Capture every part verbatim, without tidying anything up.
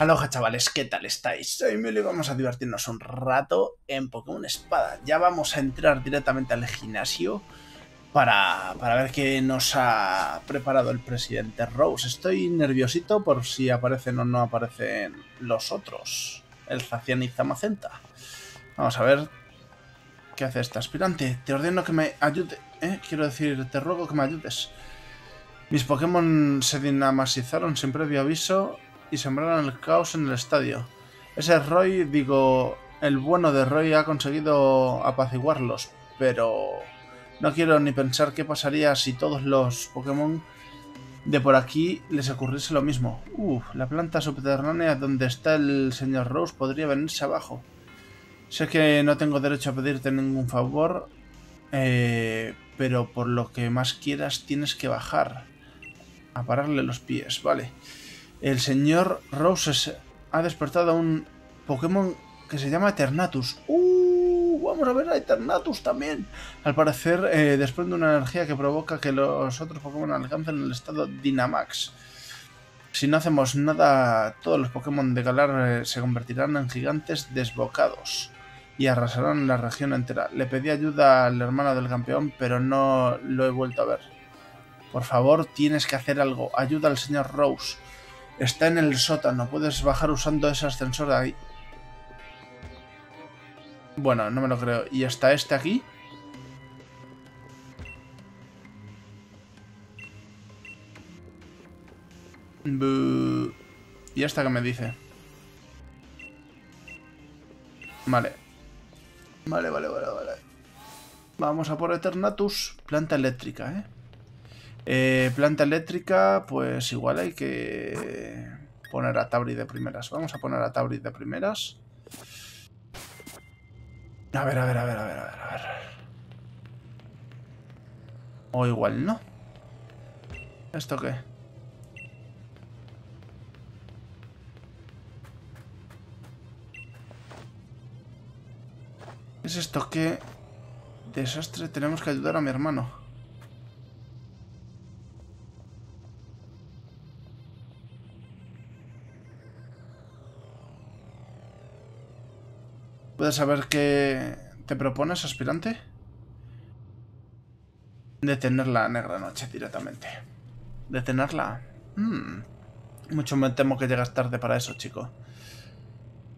Aloha chavales, ¿qué tal estáis? Soy Milu y vamos a divertirnos un rato en Pokémon Espada. Ya vamos a entrar directamente al gimnasio para, para ver qué nos ha preparado el presidente Rose. Estoy nerviosito por si aparecen o no aparecen los otros, el Zacian y Zamazenta. Vamos a ver qué hace este aspirante. Te ordeno que me ayude, ¿eh? Quiero decir, te ruego que me ayudes. Mis Pokémon se dinamasizaron sin previo aviso y sembraron el caos en el estadio. Ese Roy, digo, el bueno de Roy ha conseguido apaciguarlos, pero no quiero ni pensar qué pasaría si todos los Pokémon de por aquí les ocurriese lo mismo. Uf, la planta subterránea donde está el señor Rose podría venirse abajo. Sé que no tengo derecho a pedirte ningún favor, eh, pero por lo que más quieras tienes que bajar a pararle los pies, vale. El señor Rose ha despertado a un Pokémon que se llama Eternatus. ¡Uh! Vamos a ver a Eternatus también. Al parecer eh, desprende una energía que provoca que los otros Pokémon alcancen el estado Dynamax. Si no hacemos nada, todos los Pokémon de Galar eh, se convertirán en gigantes desbocados y arrasarán la región entera. Le pedí ayuda al hermano del campeón, pero no lo he vuelto a ver. Por favor, tienes que hacer algo. Ayuda al señor Rose. Está en el sótano, puedes bajar usando ese ascensor de ahí. Bueno, no me lo creo. ¿Y está este aquí? Buh. ¿Y esta que me dice? Vale. Vale, vale, vale, vale. Vamos a por Eternatus. Planta eléctrica, ¿eh? Eh, planta eléctrica, pues igual hay que poner a Tabri de primeras. Vamos a poner a Tabri de primeras. A ver, a ver, a ver, a ver, a ver, a ver. O igual no. ¿Esto qué? ¿Qué es esto? ¿Qué desastre? Tenemos que ayudar a mi hermano. ¿Puedes saber qué te propones, aspirante? Detener la negra noche directamente. ¿Detenerla? Mm. Mucho me temo que llegas tarde para eso, chico.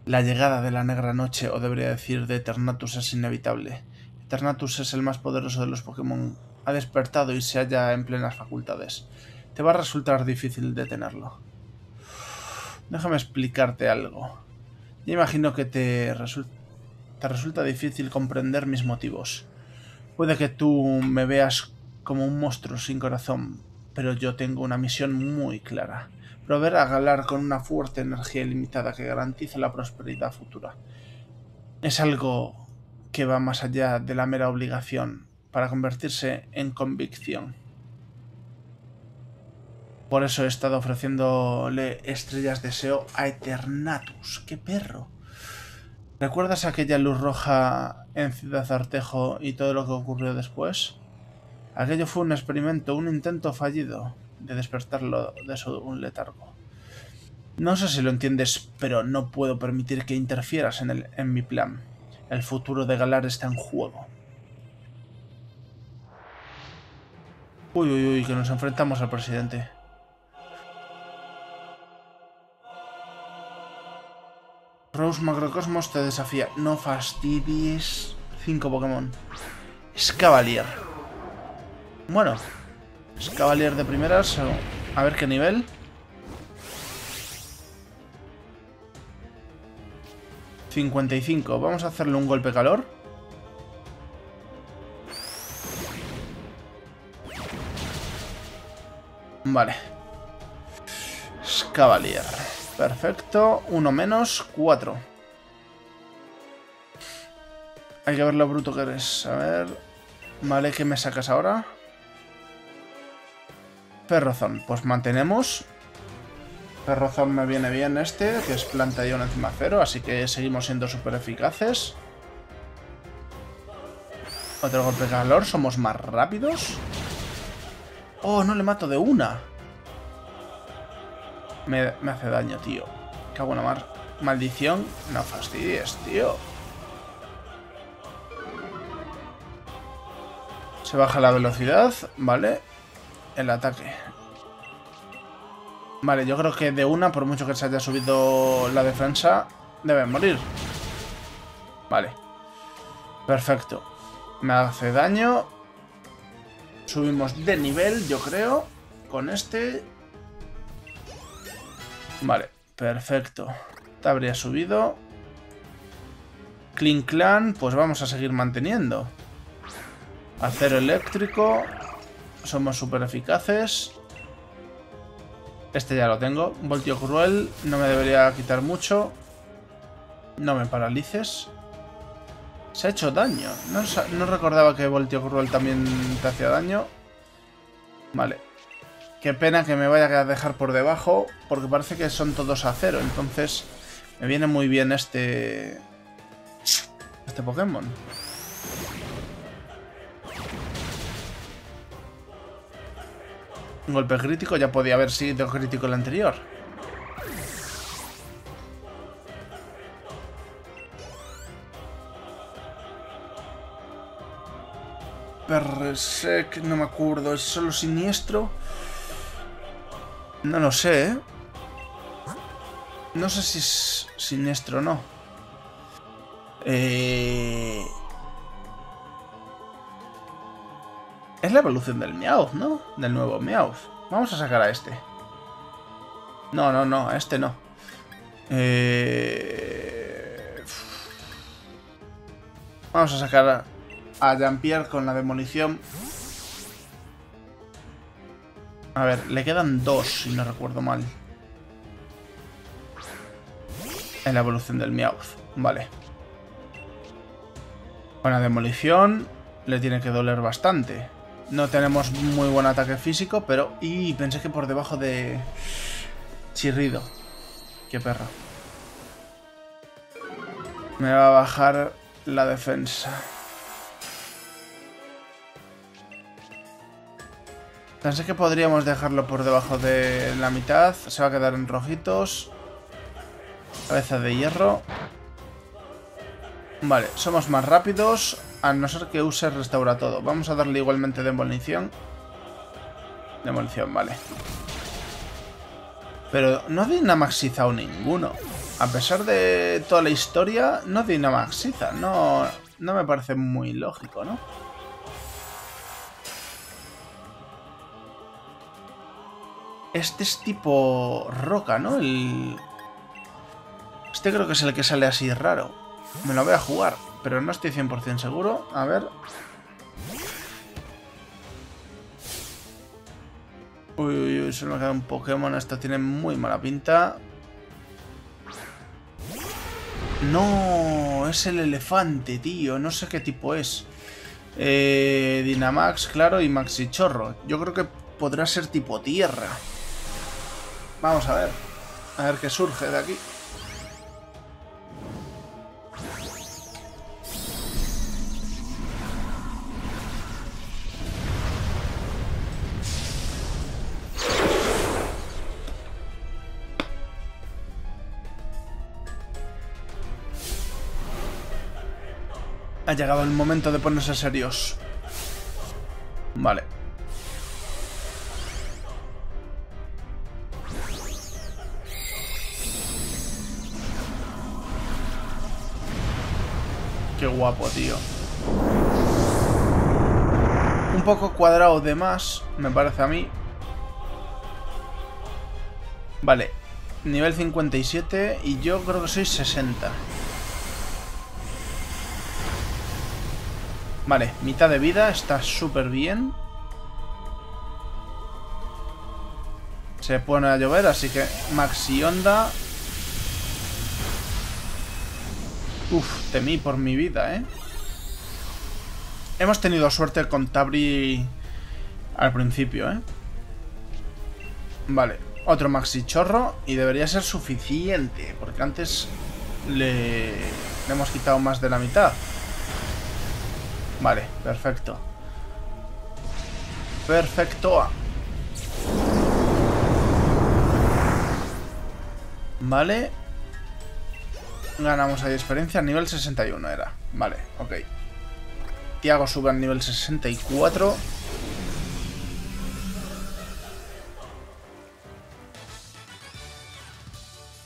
La llegada de la negra noche, o debería decir de Eternatus, es inevitable. Eternatus es el más poderoso de los Pokémon. Ha despertado y se halla en plenas facultades. Te va a resultar difícil detenerlo. Déjame explicarte algo. Yo imagino que te resulta... Te resulta difícil comprender mis motivos. Puede que tú me veas como un monstruo sin corazón, pero yo tengo una misión muy clara. Proveer a Galar con una fuerte energía ilimitada que garantice la prosperidad futura. Es algo que va más allá de la mera obligación para convertirse en convicción. Por eso he estado ofreciéndole estrellas deseo a Eternatus. ¡Qué perro! ¿Recuerdas aquella luz roja en Ciudad Artejo y todo lo que ocurrió después? Aquello fue un experimento, un intento fallido de despertarlo de su letargo. No sé si lo entiendes, pero no puedo permitir que interfieras en, el, en mi plan. El futuro de Galar está en juego. Uy, uy, uy, que nos enfrentamos al presidente. Rose Macrocosmos te desafía. No fastidies. Cinco Pokémon. Escavalier. Bueno. Escavalier de primeras. A ver qué nivel. cincuenta y cinco. Vamos a hacerle un golpe calor. Vale. Escavalier. Perfecto, uno menos, cuatro. Hay que ver lo bruto que eres. A ver... Vale, ¿qué me sacas ahora? Perrozón, pues mantenemos. Perrozón me viene bien este, que es planta y una encima cero, así que seguimos siendo súper eficaces. Otro golpe de calor, somos más rápidos. Oh, no le mato de una. Me, me hace daño, tío. Cago en la mar. Maldición, no fastidies, tío. Se baja la velocidad, vale. El ataque. Vale, yo creo que de una, por mucho que se haya subido la defensa, deben morir. Vale. Perfecto. Me hace daño. Subimos de nivel, yo creo. Con este. Vale, perfecto. Tabri ha subido. Clean Clan, pues vamos a seguir manteniendo. Acero eléctrico. Somos súper eficaces. Este ya lo tengo. Voltio Cruel, no me debería quitar mucho. No me paralices. Se ha hecho daño. No, no recordaba que Voltio Cruel también te hacía daño. Vale. Qué pena que me vaya a dejar por debajo, porque parece que son todos a cero. Entonces me viene muy bien este... Este Pokémon. Un golpe crítico, ya podía haber sido crítico el anterior. Perresec, no me acuerdo, ¿es solo siniestro? No lo sé, ¿eh? No sé si es siniestro o no. Eh... Es la evolución del Meowth, ¿no? Del nuevo Meowth. Vamos a sacar a este. No, no, no, a este no. Eh... Vamos a sacar a... a Lampyard con la demolición. A ver, le quedan dos, si no recuerdo mal. En la evolución del Meowth. Vale. Buena demolición. Le tiene que doler bastante. No tenemos muy buen ataque físico, pero... Y pensé que por debajo de... Chirrido. Qué perra. Me va a bajar la defensa. Pensé que podríamos dejarlo por debajo de la mitad. Se va a quedar en rojitos. Cabeza de hierro. Vale, somos más rápidos. A no ser que use restaura todo. Vamos a darle igualmente demolición. Demolición, vale. Pero no ha dinamaxizado ninguno. A pesar de toda la historia, no dinamaxiza. No, no me parece muy lógico, ¿no? Este es tipo roca, ¿no? El... Este creo que es el que sale así raro. Me lo voy a jugar, pero no estoy cien por cien seguro. A ver... Uy, uy, uy, solo me queda un Pokémon. Esto tiene muy mala pinta. No, es el elefante, tío. No sé qué tipo es. Eh, Dynamax, claro, y Maxichorro. Yo creo que podrá ser tipo tierra. Vamos a ver. A ver qué surge de aquí. Ha llegado el momento de ponerse serios. Vale. Qué guapo, tío. Un poco cuadrado de más, me parece a mí. Vale. Nivel cincuenta y siete y yo creo que soy sesenta. Vale, mitad de vida, está súper bien. Se pone a llover, así que Maxi Honda. Uf, temí por mi vida, ¿eh? Hemos tenido suerte con Tabri al principio, ¿eh? Vale, otro Maxichorro y debería ser suficiente, porque antes le, le hemos quitado más de la mitad. Vale, perfecto. Perfecto. Vale, Ganamos ahí experiencia, nivel sesenta y uno era. Vale, ok. Tiago sube al nivel sesenta y cuatro.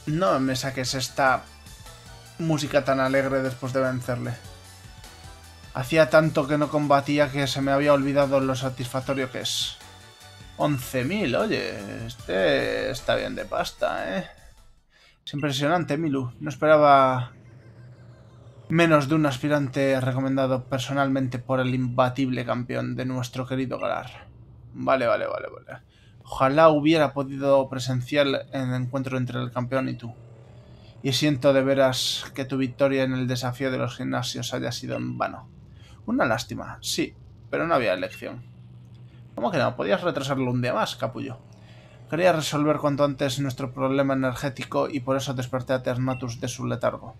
No me saques esta música tan alegre después de vencerle. Hacía tanto que no combatía que se me había olvidado lo satisfactorio que es. once mil, oye, este está bien de pasta, ¿eh? Es impresionante, Milu. No esperaba menos de un aspirante recomendado personalmente por el imbatible campeón de nuestro querido Galar. Vale, vale, vale, vale. Ojalá hubiera podido presenciar el encuentro entre el campeón y tú. Y siento de veras que tu victoria en el desafío de los gimnasios haya sido en vano. Una lástima, sí, pero no había elección. ¿Cómo que no? Podías retrasarlo un día más, capullo. Quería resolver cuanto antes nuestro problema energético y por eso desperté a Eternatus de su letargo.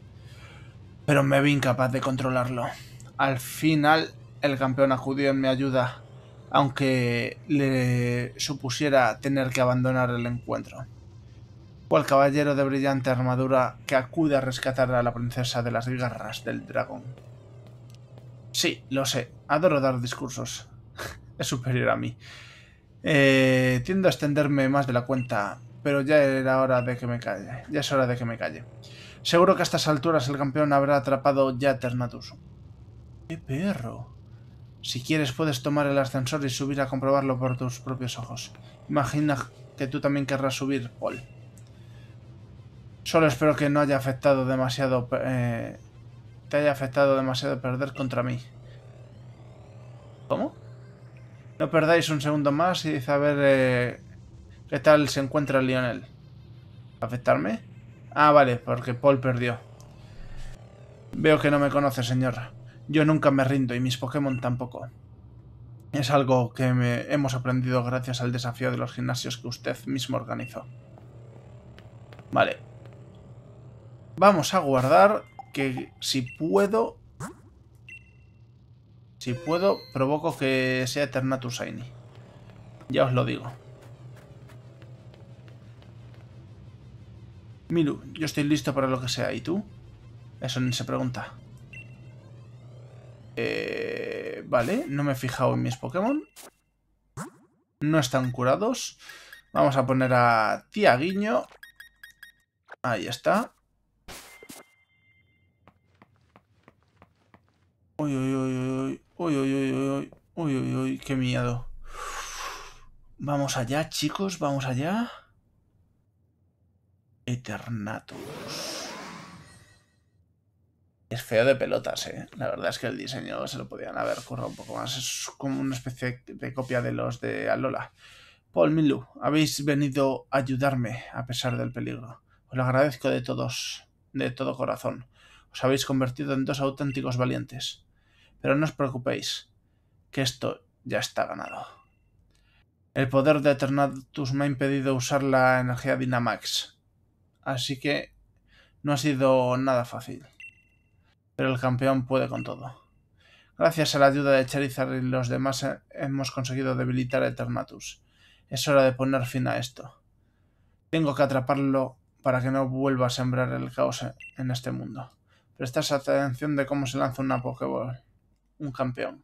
Pero me vi incapaz de controlarlo. Al final, el campeón acudió en mi ayuda, aunque le supusiera tener que abandonar el encuentro. Cual caballero de brillante armadura que acude a rescatar a la princesa de las garras del dragón. Sí, lo sé, adoro dar discursos. Es superior a mí. Eh, tiendo a extenderme más de la cuenta, pero ya era hora de que me calle. Ya es hora de que me calle. Seguro que a estas alturas el campeón habrá atrapado ya a Eternatus. ¡Qué perro! Si quieres puedes tomar el ascensor y subir a comprobarlo por tus propios ojos. Imagina que tú también querrás subir, Paul. Solo espero que no haya afectado demasiado... Eh, te haya afectado demasiado perder contra mí. ¿Cómo? No perdáis un segundo más y dice a ver eh, qué tal se encuentra Lionel. ¿Afectarme? Ah, vale, porque Paul perdió. Veo que no me conoce, señora. Yo nunca me rindo y mis Pokémon tampoco. Es algo que me hemos aprendido gracias al desafío de los gimnasios que usted mismo organizó. Vale. Vamos a guardar que si puedo... Si puedo, provoco que sea Eternatus Shiny. Ya os lo digo. Milu, yo estoy listo para lo que sea. ¿Y tú? Eso ni se pregunta. Eh, vale, no me he fijado en mis Pokémon. No están curados. Vamos a poner a Tiaguinho. Ahí está. Uy, uy, uy, uy, uy, uy, uy, uy, uy, uy, qué miedo. Vamos allá, chicos, vamos allá. Eternatus. Es feo de pelotas, eh. La verdad es que el diseño se lo podían haber currado un poco más. Es como una especie de copia de los de Alola. Paul, Milu, habéis venido a ayudarme a pesar del peligro. Os lo agradezco de todos, de todo corazón. Os habéis convertido en dos auténticos valientes. Pero no os preocupéis, que esto ya está ganado. El poder de Eternatus me ha impedido usar la energía Dynamax, así que no ha sido nada fácil. Pero el campeón puede con todo. Gracias a la ayuda de Charizard y los demás hemos conseguido debilitar a Eternatus. Es hora de poner fin a esto. Tengo que atraparlo para que no vuelva a sembrar el caos en este mundo. Prestas atención de cómo se lanza una Pokéball. Un campeón.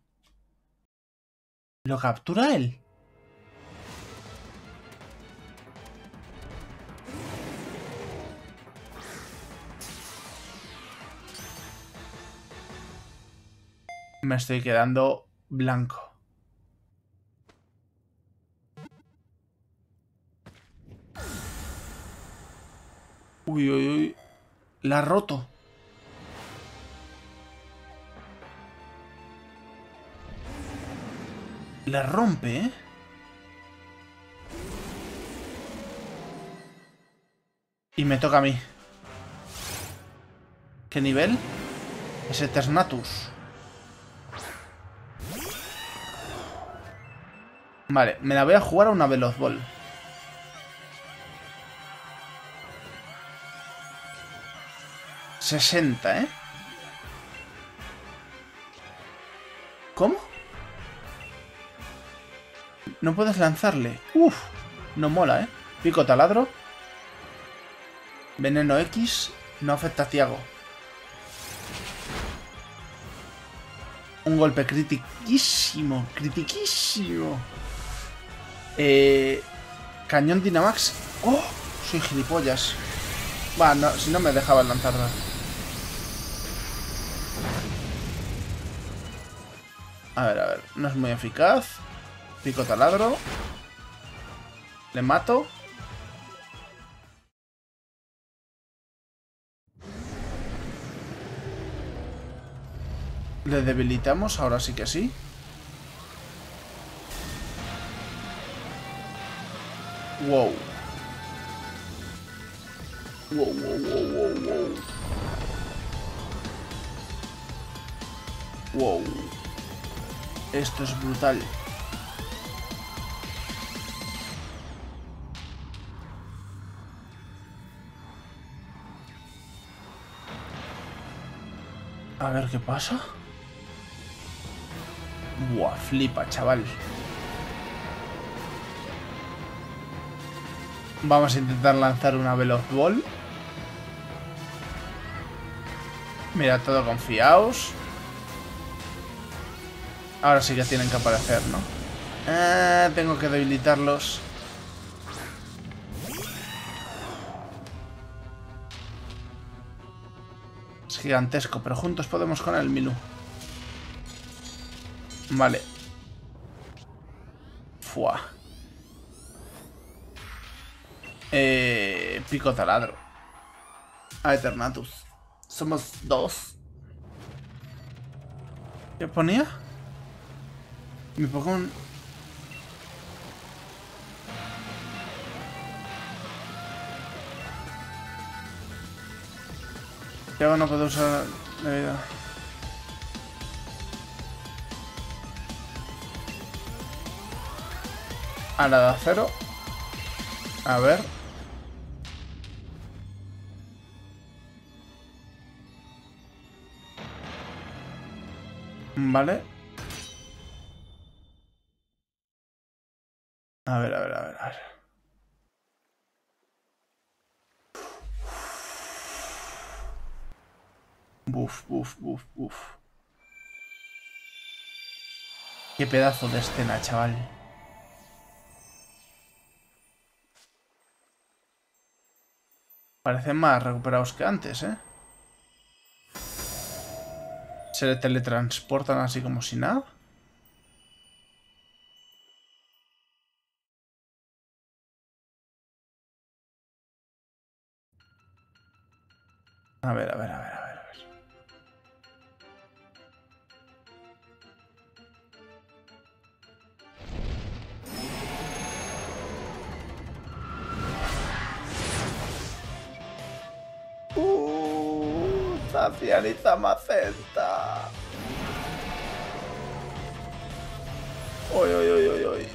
¿Lo captura él? Me estoy quedando blanco. Uy, uy, uy. La ha roto. Le rompe, ¿eh? Y me toca a mí. ¿Qué nivel? Es Eternatus. Vale, me la voy a jugar a una Veloz Ball. sesenta, ¿eh? ¿Cómo? No puedes lanzarle. Uf, no mola, ¿eh? Pico taladro. Veneno X. No afecta a Tiago. Un golpe critiquísimo, critiquísimo. Eh, Cañón Dynamax. ¡Oh! Soy gilipollas. Va, no, si no me dejaban lanzarla. A ver, a ver. No es muy eficaz. Pico taladro. Le mato. Le debilitamos, ahora sí que sí. Wow. Wow, wow, wow, wow, wow. Wow. Esto es brutal. A ver qué pasa. Buah, flipa, chaval. Vamos a intentar lanzar una Veloz Ball. Mira, todo confiaos. Ahora sí que tienen que aparecer, ¿no? Ah, tengo que debilitarlos. Es gigantesco, pero juntos podemos con el Milu. Vale. Fua. Eh, pico taladro. A Eternatus. Somos dos. ¿Qué ponía? Mi Pokémon. Ya no puedo usar de vida. A la de acero. A ver. Vale. A ver, a ver, a ver, a ver. Buf, buf, buf, buf. Qué pedazo de escena, chaval. Parecen más recuperados que antes, ¿eh? Se le teletransportan así como si nada. A ver, a ver, a ver, a ver, a ver. Uh, Zacian y Zamazenta. Uy, uy, uy, uy, uy.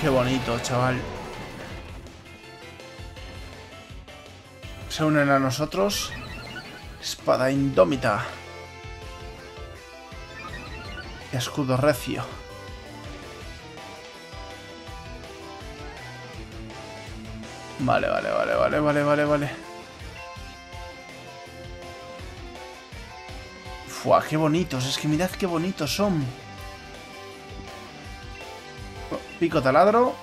Qué bonito, chaval. Se unen a nosotros. Espada indómita. Escudo recio. Vale, vale, vale, vale, vale, vale, vale. Fua, qué bonitos. Es que mirad qué bonitos son. Pico taladro.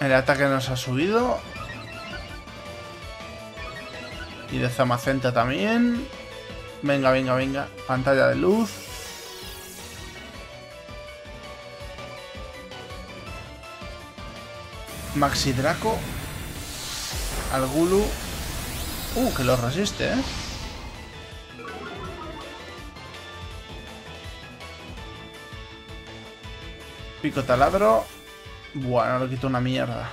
El ataque nos ha subido. Y de Zamazenta también. Venga, venga, venga. Pantalla de luz. Maxi Draco. Al Gulu. Uh, que lo resiste, ¿eh? Pico taladro. Bueno, le quito una mierda.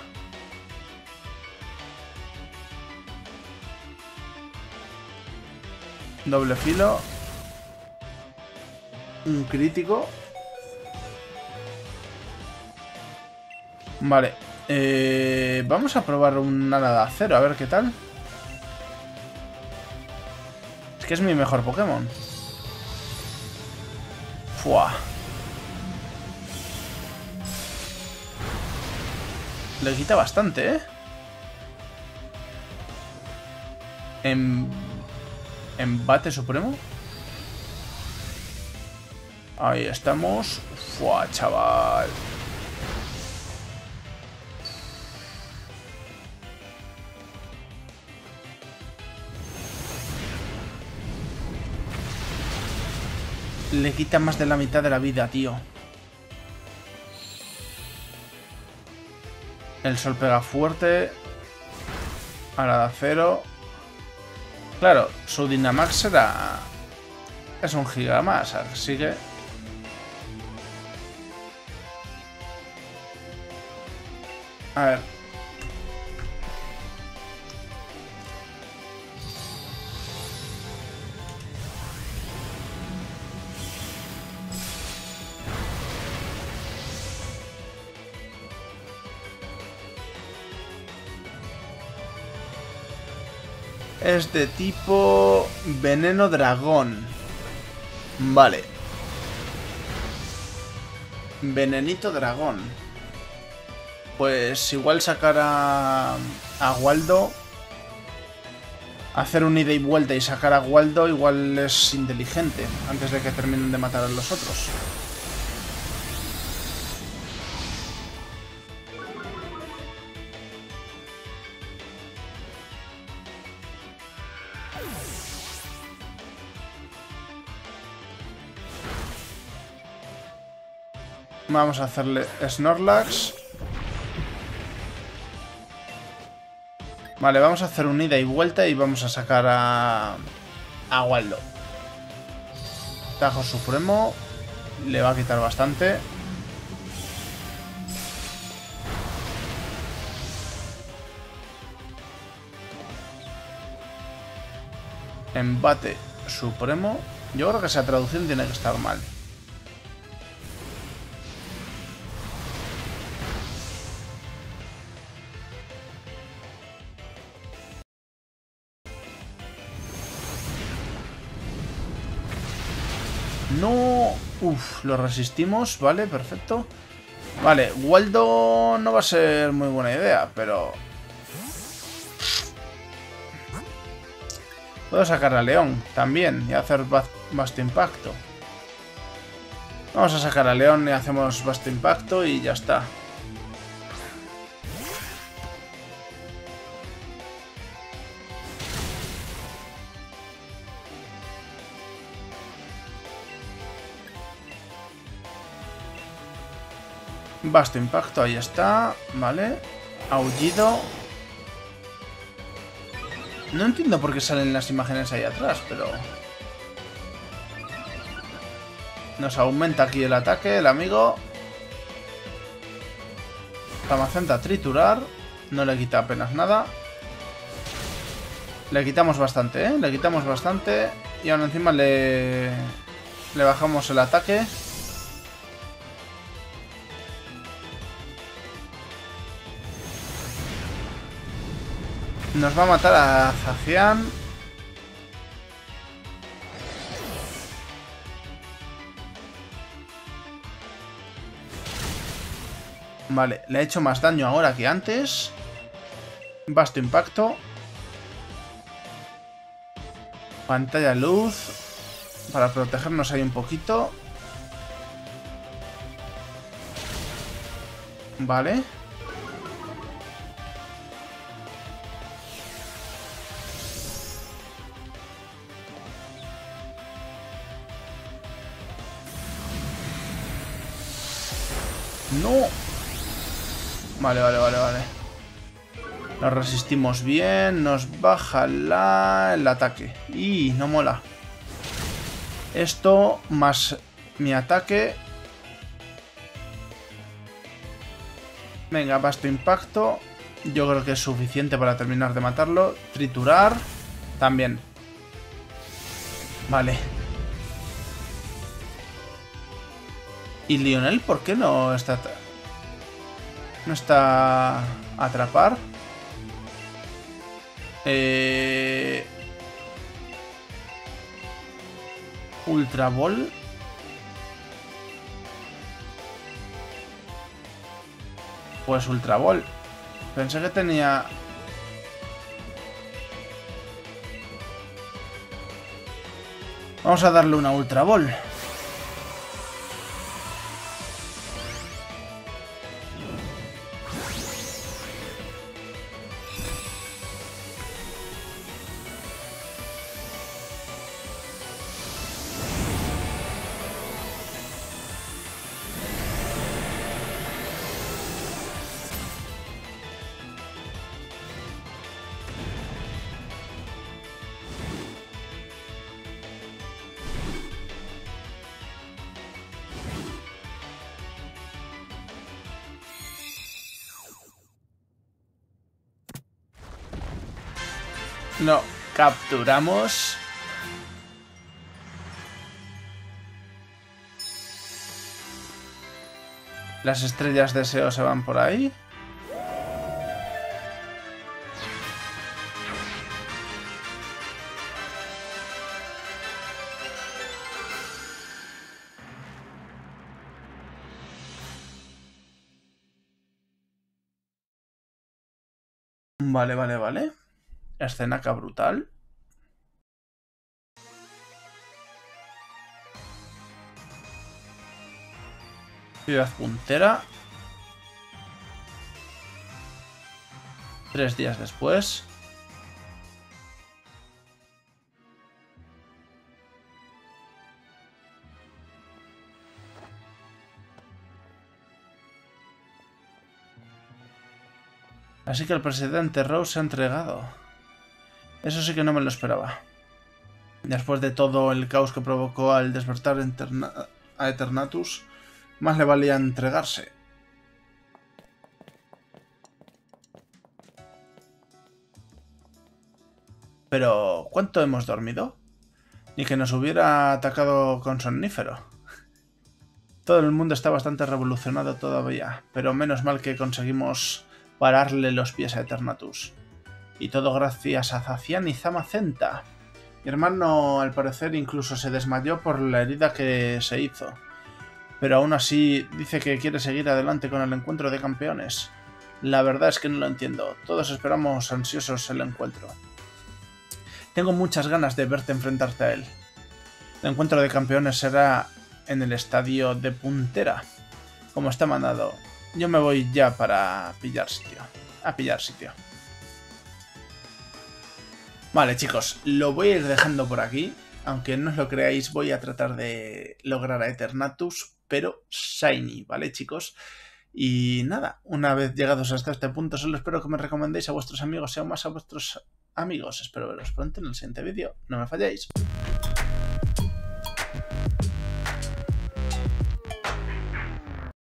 Doble filo. Un crítico. Vale. Eh, vamos a probar un ala de acero, a ver qué tal. Es que es mi mejor Pokémon. Fua. Le quita bastante, ¿eh? Em... Embate Supremo. Ahí estamos. Fua, chaval. Le quita más de la mitad de la vida, tío. El sol pega fuerte. Ahora da cero. Claro, su Dynamax será... Es un giga más, así que... A ver. Es de tipo veneno dragón. Vale. Venenito dragón. Pues igual sacar a, a Waldo. Hacer un ida y vuelta y sacar a Waldo igual es inteligente. Antes de que terminen de matar a los otros. Vamos a hacerle Snorlax. Vale, vamos a hacer un ida y vuelta y vamos a sacar a... a Waldo. Tajo Supremo. Le va a quitar bastante. Embate Supremo. Yo creo que esa traducción tiene que estar mal. No... Uf, lo resistimos, vale, perfecto. Vale, Waldo no va a ser muy buena idea, pero... Puedo sacar a León también y hacer Vasto impacto. Vamos a sacar a León y hacemos Vasto impacto y ya está. Vasto impacto, ahí está, vale. Aullido. No entiendo por qué salen las imágenes ahí atrás, pero... Nos aumenta aquí el ataque, el amigo. Zamazenta triturar. No le quita apenas nada. Le quitamos bastante, ¿eh? Le quitamos bastante. Y aún encima le... Le bajamos el ataque. Nos va a matar a Zacian. Vale, le ha hecho más daño ahora que antes. Vasto impacto. Pantalla luz. Para protegernos ahí un poquito. Vale. No. Vale, vale, vale, vale. Nos resistimos bien. Nos baja la... el ataque. Y no mola. Esto más mi ataque. Venga, Vasto impacto. Yo creo que es suficiente para terminar de matarlo. Triturar. También. Vale. ¿Y Lionel por qué no está... no está... a atrapar? Eh... Ultra Ball. Pues Ultra Ball. Pensé que tenía... Vamos a darle una Ultra Ball. No, capturamos. Las estrellas de SEO se van por ahí. Vale, vale, vale. Escena acá brutal. Ciudad Puntera. Tres días después. Así que el presidente Rose se ha entregado. Eso sí que no me lo esperaba. Después de todo el caos que provocó al despertar a Eternatus, más le valía entregarse. Pero, ¿cuánto hemos dormido? Ni que nos hubiera atacado con somnífero. Todo el mundo está bastante revolucionado todavía, pero menos mal que conseguimos pararle los pies a Eternatus. Y todo gracias a Zacian y Zamazenta. Mi hermano, al parecer, incluso se desmayó por la herida que se hizo. Pero aún así, dice que quiere seguir adelante con el encuentro de campeones. La verdad es que no lo entiendo. Todos esperamos ansiosos el encuentro. Tengo muchas ganas de verte enfrentarte a él. El encuentro de campeones será en el estadio de Puntera. Como está mandado, yo me voy ya para pillar sitio. A pillar sitio. Vale, chicos, lo voy a ir dejando por aquí. Aunque no os lo creáis, voy a tratar de lograr a Eternatus, pero shiny, ¿vale, chicos? Y nada, una vez llegados hasta este punto, solo espero que me recomendéis a vuestros amigos y aún más a vuestros amigos. Espero veros pronto en el siguiente vídeo. No me falléis.